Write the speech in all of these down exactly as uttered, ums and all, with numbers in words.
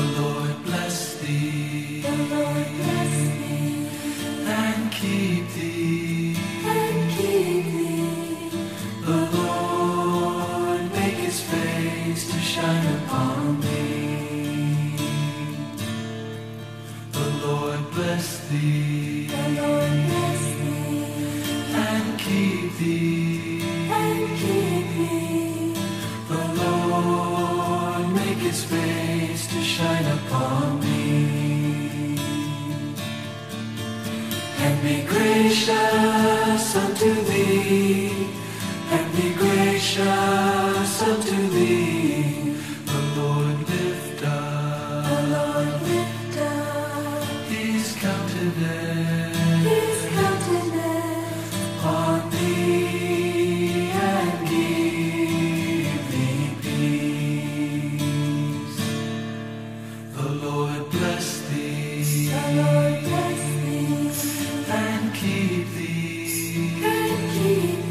The Lord bless thee, the Lord bless thee, and keep thee, and keep thee. The Lord make his face to shine upon thee. The Lord bless thee, the Lord bless thee, and keep thee, and keep thee. The Lord make his face to shine upon me, and be gracious unto thee, and be gracious unto thee. The Lord lift up, the Lord lift up his countenance, his countenance on thee, and give thee peace. The Lord bless thee, the Lord bless thee, and keep thee, and keep thee.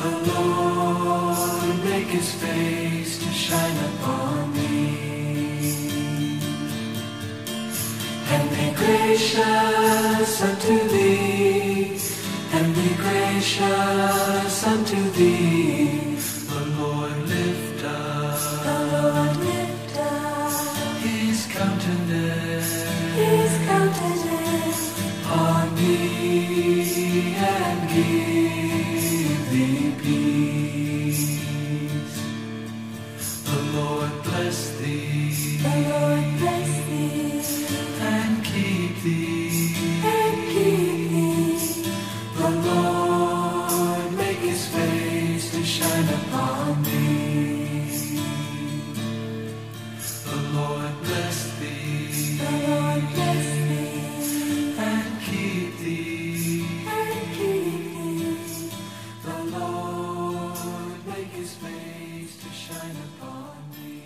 The Lord make his face to shine upon thee, and be gracious unto thee, and be gracious unto thee. The Lord lift up, the Lord lift up countenance, his countenance on thee, and give thee peace. The Lord bless thee, the Lord bless thee, and keep thee, and keep thee. The Lord make his face to shine upon thee. The Lord bless thee, the Lord bless thee, and keep thee, and keep thee. The Lord make his face to shine upon thee.